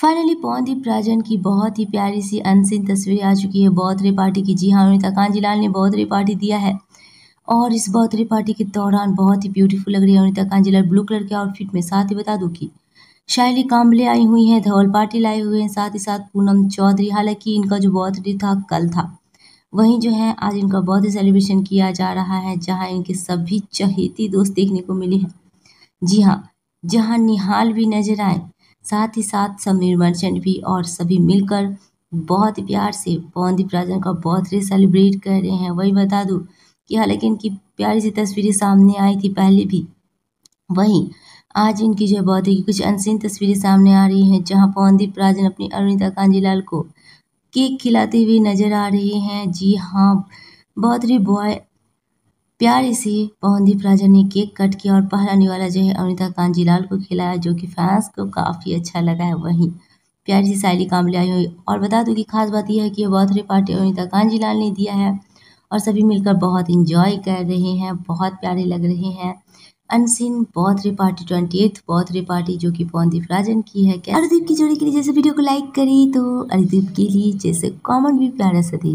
Finally Pawandeep Rajan की बहुत ही प्यारी सी अनसिन तस्वीर आ चुकी है बर्थडे पार्टी की। जी हाँ, अरुणिता कांजीलाल ने बर्थडे पार्टी दिया है और इस बर्थडे पार्टी के दौरान बहुत ही ब्यूटीफुल लग रही है अरुणिता कांजीलाल ब्लू कलर के आउटफिट में। साथ ही बता दूं कि शायली कामले आई हुई हैं, धवल पार्टी लाए हुए हैं, साथ ही साथ पूनम चौधरी। हालांकि इनका जो बर्थडे था कल था, वहीं जो है आज इनका बर्थडे सेलिब्रेशन किया जा रहा है, जहाँ इनके सभी चहेती दोस्त देखने को मिले हैं। जी हाँ, जहाँ निहाल भी नजर आए, साथ ही साथ समीर मर्चेंट भी, और सभी मिलकर बहुत प्यार से पवनदीप राजन का बर्थडे सेलिब्रेट कर रहे हैं। वही बता दूं कि हालांकि इनकी प्यारी सी तस्वीरें सामने आई थी पहले भी, वहीं आज इनकी जो बर्थडे की कुछ अनसीन तस्वीरें सामने आ रही हैं, जहां पवनदीप राजन अपनी अरुणिता कांजीलाल को केक खिलाते हुए नजर आ रहे हैं। जी हाँ, बर्थडे बॉय प्यारे से पवनदीप राजन ने केक कट किया और पहला निवाला जो है अरुणिता कांजीलाल को खिलाया, जो कि फैंस को काफ़ी अच्छा लगा है। वहीं प्यारी सी शायली कामले आई हुई, और बता दूं कि खास बात यह है कि ये बर्थडे पार्टी अरुणिता कांजीलाल ने दिया है और सभी मिलकर बहुत इंजॉय कर रहे हैं, बहुत प्यारे लग रहे हैं। Unseen birthday party 28th birthday party जो कि पवनदीप राजन की है। अरुदीप की जोड़ी के लिए जैसे वीडियो को लाइक करें तो अरुदीप के लिए जैसे कॉमेंट भी प्यारा सा दें।